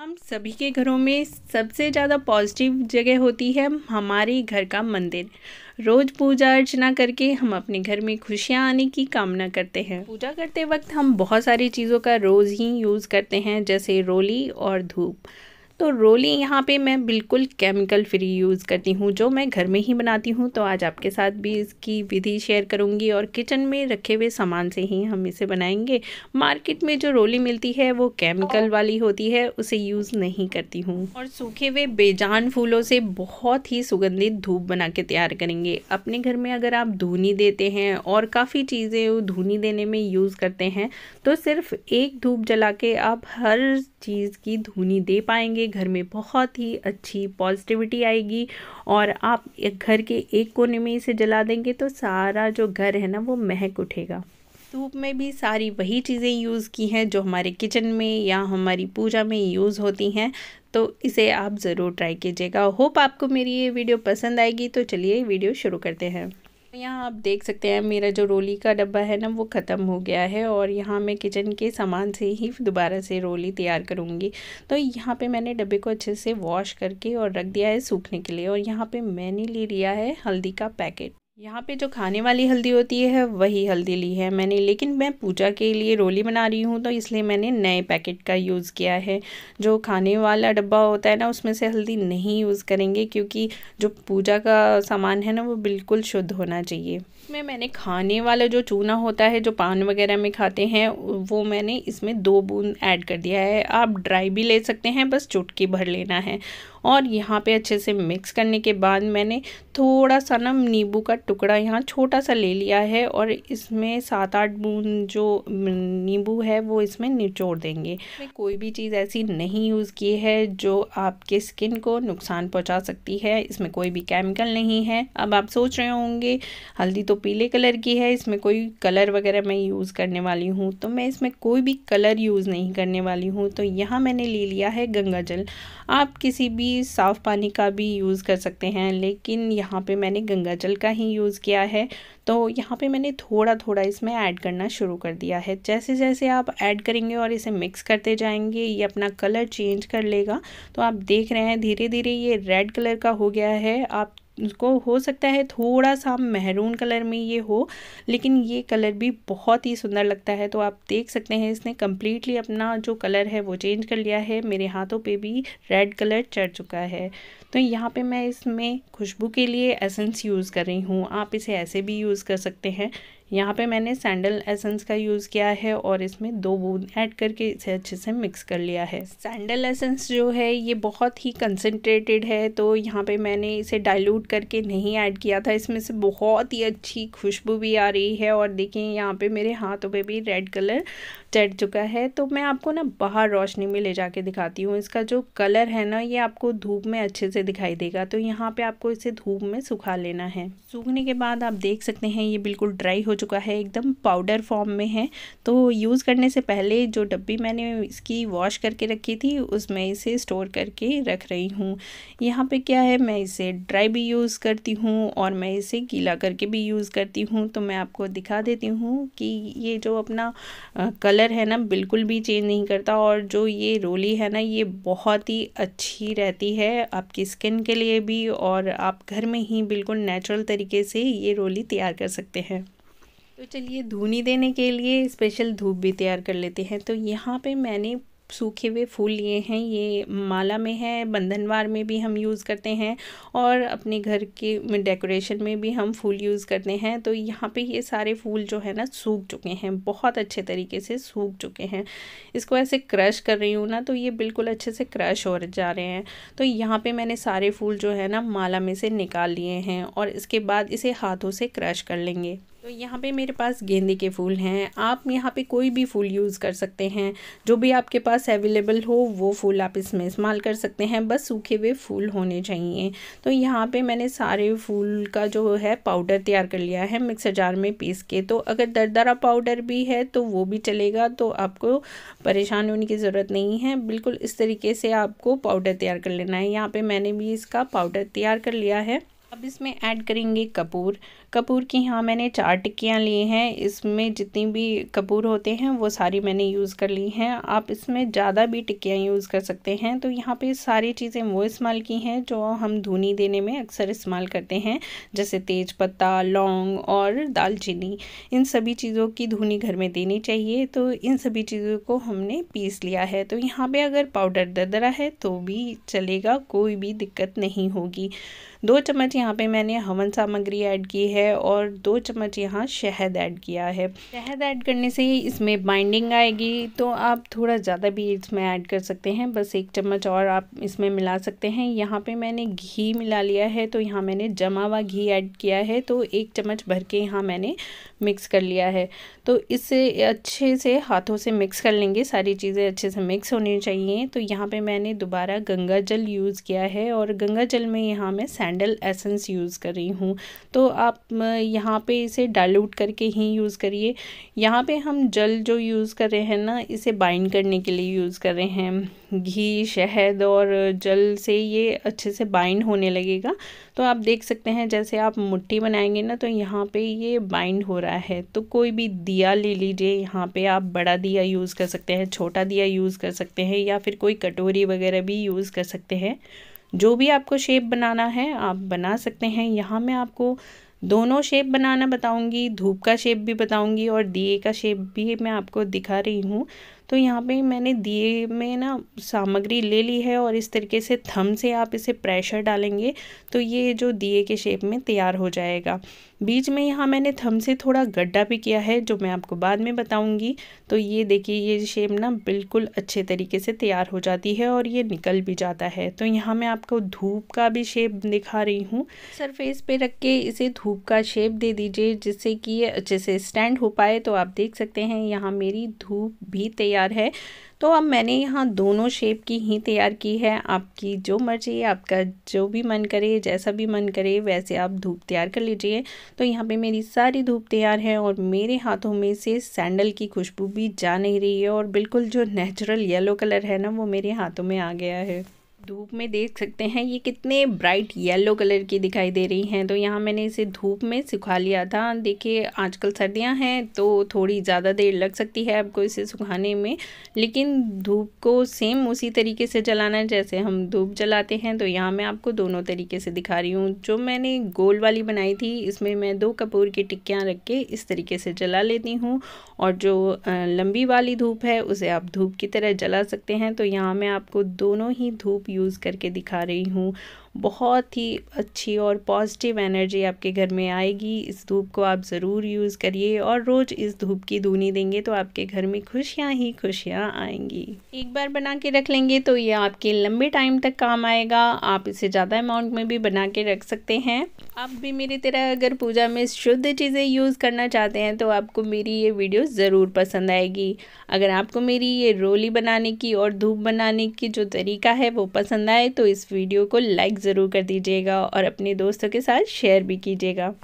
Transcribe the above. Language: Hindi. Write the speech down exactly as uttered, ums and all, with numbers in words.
हम सभी के घरों में सबसे ज़्यादा पॉजिटिव जगह होती है हमारे घर का मंदिर। रोज़ पूजा अर्चना करके हम अपने घर में खुशियाँ आने की कामना करते हैं। पूजा करते वक्त हम बहुत सारी चीज़ों का रोज़ ही यूज़ करते हैं, जैसे रोली और धूप। तो रोली यहाँ पे मैं बिल्कुल केमिकल फ्री यूज़ करती हूँ, जो मैं घर में ही बनाती हूँ। तो आज आपके साथ भी इसकी विधि शेयर करूँगी और किचन में रखे हुए सामान से ही हम इसे बनाएंगे। मार्केट में जो रोली मिलती है वो केमिकल वाली होती है, उसे यूज़ नहीं करती हूँ। और सूखे हुए बेजान फूलों से बहुत ही सुगंधित धूप बना के तैयार करेंगे। अपने घर में अगर आप धूनी देते हैं और काफ़ी चीज़ें धूनी देने में यूज़ करते हैं, तो सिर्फ एक धूप जला के आप हर चीज़ की धूनी दे पाएंगे। घर में बहुत ही अच्छी पॉजिटिविटी आएगी। और आप घर के एक कोने में इसे जला देंगे तो सारा जो घर है ना वो महक उठेगा। धूप में भी सारी वही चीज़ें यूज़ की हैं जो हमारे किचन में या हमारी पूजा में यूज़ होती हैं। तो इसे आप ज़रूर ट्राई कीजिएगा। होप आपको मेरी ये वीडियो पसंद आएगी। तो चलिए वीडियो शुरू करते हैं। यहाँ आप देख सकते हैं मेरा जो रोली का डब्बा है ना वो ख़त्म हो गया है और यहाँ मैं किचन के सामान से ही दोबारा से रोली तैयार करूँगी। तो यहाँ पे मैंने डब्बे को अच्छे से वॉश करके और रख दिया है सूखने के लिए। और यहाँ पे मैंने ले लिया है हल्दी का पैकेट। यहाँ पे जो खाने वाली हल्दी होती है वही हल्दी ली है मैंने, लेकिन मैं पूजा के लिए रोली बना रही हूँ तो इसलिए मैंने नए पैकेट का यूज़ किया है। जो खाने वाला डब्बा होता है ना उसमें से हल्दी नहीं यूज़ करेंगे, क्योंकि जो पूजा का सामान है ना वो बिल्कुल शुद्ध होना चाहिए। इसमें मैंने खाने वाला जो चूना होता है जो पान वगैरह में खाते हैं वो मैंने इसमें दो बूंद ऐड कर दिया है। आप ड्राई भी ले सकते हैं, बस चुटकी भर लेना है। और यहाँ पे अच्छे से मिक्स करने के बाद मैंने थोड़ा सा ना नींबू का टुकड़ा यहाँ छोटा सा ले लिया है और इसमें सात आठ बूंद जो नींबू है वो इसमें निचोड़ देंगे। कोई भी चीज़ ऐसी नहीं यूज़ की है जो आपके स्किन को नुकसान पहुँचा सकती है। इसमें कोई भी केमिकल नहीं है। अब आप सोच रहे होंगे हल्दी तो पीले कलर की है, इसमें कोई कलर वगैरह मैं यूज़ करने वाली हूँ? तो मैं इसमें कोई भी कलर यूज़ नहीं करने वाली हूँ। तो यहाँ मैंने ले लिया है गंगा जल। आप किसी भी साफ़ पानी का भी यूज़ कर सकते हैं, लेकिन यहाँ पे मैंने गंगा जल का ही यूज़ किया है। तो यहाँ पे मैंने थोड़ा थोड़ा इसमें ऐड करना शुरू कर दिया है। जैसे जैसे आप ऐड करेंगे और इसे मिक्स करते जाएंगे ये अपना कलर चेंज कर लेगा। तो आप देख रहे हैं धीरे धीरे ये रेड कलर का हो गया है। आप उसको हो सकता है थोड़ा सा मेहरून कलर में ये हो, लेकिन ये कलर भी बहुत ही सुंदर लगता है। तो आप देख सकते हैं इसने कम्प्लीटली अपना जो कलर है वो चेंज कर लिया है। मेरे हाथों पे भी रेड कलर चढ़ चुका है। तो यहाँ पे मैं इसमें खुशबू के लिए एसेंस यूज़ कर रही हूँ। आप इसे ऐसे भी यूज़ कर सकते हैं। यहाँ पे मैंने सैंडल एसेंस का यूज़ किया है और इसमें दो बूंद ऐड करके इसे अच्छे से मिक्स कर लिया है। सैंडल एसेंस जो है ये बहुत ही कंसनट्रेटेड है, तो यहाँ पे मैंने इसे डाइल्यूट करके नहीं ऐड किया था। इसमें से बहुत ही अच्छी खुशबू भी आ रही है और देखिए यहाँ पे मेरे हाथों पे भी रेड कलर चढ़ चुका है। तो मैं आपको ना बाहर रोशनी में ले जाके दिखाती हूँ। इसका जो कलर है ना ये आपको धूप में अच्छे से दिखाई देगा। तो यहाँ पे आपको इसे धूप में सुखा लेना है। सूखने के बाद आप देख सकते हैं ये बिल्कुल ड्राई हो चुका है, एकदम पाउडर फॉर्म में है। तो यूज़ करने से पहले जो डब्बी मैंने इसकी वॉश करके रखी थी उसमें इसे स्टोर करके रख रही हूँ। यहाँ पर क्या है मैं इसे ड्राई भी यूज़ करती हूँ और मैं इसे गीला करके भी यूज़ करती हूँ। तो मैं आपको दिखा देती हूँ कि ये जो अपना कलर कलर है ना बिल्कुल भी चेंज नहीं करता। और जो ये रोली है ना ये बहुत ही अच्छी रहती है आपकी स्किन के लिए भी, और आप घर में ही बिल्कुल नेचुरल तरीके से ये रोली तैयार कर सकते हैं। तो चलिए धूनी देने के लिए स्पेशल धूप भी तैयार कर लेते हैं। तो यहाँ पे मैंने सूखे हुए फूल लिए हैं। ये माला में है, बंधनवार में भी हम यूज़ करते हैं और अपने घर के डेकोरेशन में भी हम फूल यूज़ करते हैं। तो यहाँ पे ये सारे फूल जो है ना सूख चुके हैं, बहुत अच्छे तरीके से सूख चुके हैं। इसको ऐसे क्रश कर रही हूँ ना तो ये बिल्कुल अच्छे से क्रश हो जा रहे हैं। तो यहाँ पर मैंने सारे फूल जो है ना माला में से निकाल लिए हैं और इसके बाद इसे हाथों से क्रश कर लेंगे। तो यहाँ पे मेरे पास गेंदे के फूल हैं। आप यहाँ पे कोई भी फूल यूज़ कर सकते हैं, जो भी आपके पास अवेलेबल हो वो फूल आप इसमें इस्तेमाल कर सकते हैं। बस सूखे हुए फूल होने चाहिए। तो यहाँ पे मैंने सारे फूल का जो है पाउडर तैयार कर लिया है मिक्सर जार में पीस के। तो अगर दरदरा पाउडर भी है तो वो भी चलेगा, तो आपको परेशान होने की ज़रूरत नहीं है। बिल्कुल इस तरीके से आपको पाउडर तैयार कर लेना है। यहाँ पर मैंने भी इसका पाउडर तैयार कर लिया है। अब इसमें ऐड करेंगे कपूर। कपूर की यहाँ मैंने चार टिक्कियाँ ली हैं। इसमें जितनी भी कपूर होते हैं वो सारी मैंने यूज़ कर ली हैं। आप इसमें ज़्यादा भी टिक्कियाँ यूज़ कर सकते हैं। तो यहाँ पे सारी चीज़ें वो इस्तेमाल की हैं जो हम धुनी देने में अक्सर इस्तेमाल करते हैं, जैसे तेज पत्ता, लौंग और दालचीनी। इन सभी चीज़ों की धुनी घर में देनी चाहिए। तो इन सभी चीज़ों को हमने पीस लिया है। तो यहाँ पे अगर पाउडर दरदरा है तो भी चलेगा, कोई भी दिक्कत नहीं होगी। दो चम्मच यहाँ पे मैंने हवन सामग्री ऐड की है और दो चम्मच यहाँ शहद ऐड किया है। शहद ऐड करने से इसमें बाइंडिंग आएगी, तो आप थोड़ा ज़्यादा भी इसमें ऐड कर सकते हैं। बस एक चम्मच और आप इसमें मिला सकते हैं। यहाँ पे मैंने घी मिला लिया है, तो यहाँ मैंने जमा हुआ घी ऐड किया है। तो एक चम्मच भर के यहाँ मैंने मिक्स कर लिया है। तो इससे अच्छे से हाथों से मिक्स कर लेंगे, सारी चीज़ें अच्छे से मिक्स होनी चाहिए। तो यहाँ पे मैंने दोबारा गंगा जल यूज़ किया है और गंगा जल में यहाँ मैं सैंडल एसेंस यूज़ कर रही हूँ। तो आप यहाँ पे इसे डाइल्यूट करके ही यूज़ करिए। यहाँ पे हम जल जो यूज़ कर रहे हैं ना, इसे बाइंड करने के लिए यूज़ कर रहे हैं। घी, शहद और जल से ये अच्छे से बाइंड होने लगेगा। तो आप देख सकते हैं जैसे आप मुट्ठी बनाएंगे ना, तो यहाँ पे ये बाइंड हो रहा है। तो कोई भी दिया ले लीजिए, यहाँ पे आप बड़ा दिया यूज़ कर सकते हैं, छोटा दिया यूज़ कर सकते हैं, या फिर कोई कटोरी वगैरह भी यूज़ कर सकते हैं। जो भी आपको शेप बनाना है आप बना सकते हैं। यहाँ मैं आपको दोनों शेप बनाना बताऊंगी, धूप का शेप भी बताऊंगी और दिए का शेप भी मैं आपको दिखा रही हूँ। तो यहाँ पे मैंने दिए में ना सामग्री ले ली है और इस तरीके से थम से आप इसे प्रेशर डालेंगे तो ये जो दिए के शेप में तैयार हो जाएगा। बीच में यहाँ मैंने थम से थोड़ा गड्ढा भी किया है, जो मैं आपको बाद में बताऊंगी। तो ये देखिए, ये शेप ना बिल्कुल अच्छे तरीके से तैयार हो जाती है और ये निकल भी जाता है। तो यहाँ मैं आपको धूप का भी शेप दिखा रही हूँ। सरफेस पे रख के इसे धूप का शेप दे दीजिए, जिससे कि ये अच्छे से स्टैंड हो पाए। तो आप देख सकते हैं यहाँ मेरी धूप भी तैयार है। तो अब मैंने यहाँ दोनों शेप की ही तैयार की है। आपकी जो मर्जी, आपका जो भी मन करे, जैसा भी मन करे वैसे आप धूप तैयार कर लीजिए। तो यहाँ पे मेरी सारी धूप तैयार है और मेरे हाथों में से सैंडल की खुशबू भी जा नहीं रही है और बिल्कुल जो नेचुरल येलो कलर है ना, वो मेरे हाथों में आ गया है। धूप में देख सकते हैं ये कितने ब्राइट येलो कलर की दिखाई दे रही हैं। तो यहाँ मैंने इसे धूप में सुखा लिया था। देखिए आजकल सर्दियाँ हैं तो थोड़ी ज़्यादा देर लग सकती है आपको इसे सुखाने में, लेकिन धूप को सेम उसी तरीके से जलाना है जैसे हम धूप जलाते हैं। तो यहाँ मैं आपको दोनों तरीके से दिखा रही हूँ। जो मैंने गोल वाली बनाई थी, इसमें मैं दो कपूर की टिक्कियाँ रख के इस तरीके से जला लेती हूँ और जो लंबी वाली धूप है उसे आप धूप की तरह जला सकते हैं। तो यहाँ मैं आपको दोनों ही धूप यूज़ करके दिखा रही हूँ। बहुत ही अच्छी और पॉजिटिव एनर्जी आपके घर में आएगी। इस धूप को आप ज़रूर यूज़ करिए और रोज़ इस धूप की धुनी देंगे तो आपके घर में खुशियाँ ही खुशियाँ आएंगी। एक बार बना के रख लेंगे तो ये आपके लंबे टाइम तक काम आएगा। आप इसे ज़्यादा अमाउंट में भी बना के रख सकते हैं। आप भी मेरी तरह अगर पूजा में शुद्ध चीज़ें यूज़ करना चाहते हैं तो आपको मेरी ये वीडियो ज़रूर पसंद आएगी। अगर आपको मेरी ये रोली बनाने की और धूप बनाने की जो तरीका है वो पसंद आए तो इस वीडियो को लाइक ज़रूर कर दीजिएगा और अपने दोस्तों के साथ शेयर भी कीजिएगा।